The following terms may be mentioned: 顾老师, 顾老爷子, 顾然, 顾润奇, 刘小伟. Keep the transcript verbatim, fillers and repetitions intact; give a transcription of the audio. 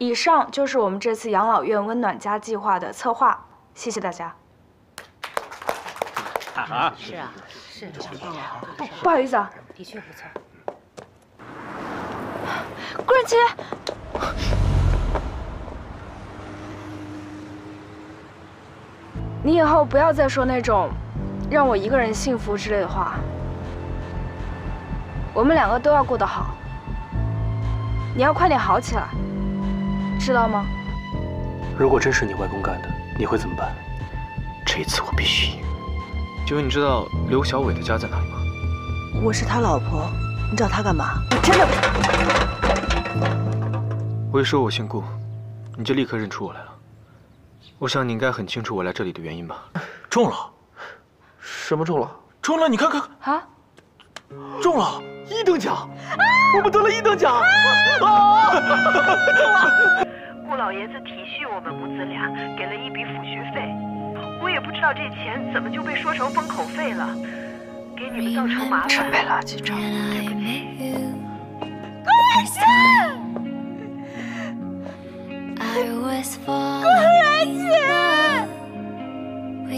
以上就是我们这次养老院温暖家计划的策划，谢谢大家。啊，是啊，是想到了。不好意思啊，的确不错。顾润奇。 你以后不要再说那种让我一个人幸福之类的话。我们两个都要过得好，你要快点好起来，知道吗？如果真是你外公干的，你会怎么办？这一次我必须赢。请问你知道刘小伟的家在哪里吗？我是他老婆，你找他干嘛？你真的？我一说我姓顾，你就立刻认出我来了。 我想你应该很清楚我来这里的原因吧？中了，什么中了？中了！你看看啊，中了一等奖，我们得了一等奖！啊，中了！顾老爷子体恤我们母子俩，给了一笔抚恤费，我也不知道这钱怎么就被说成封口费了，给你们造成麻烦。准备垃圾账，对不起。顾老师。 顾然姐，顾然姐。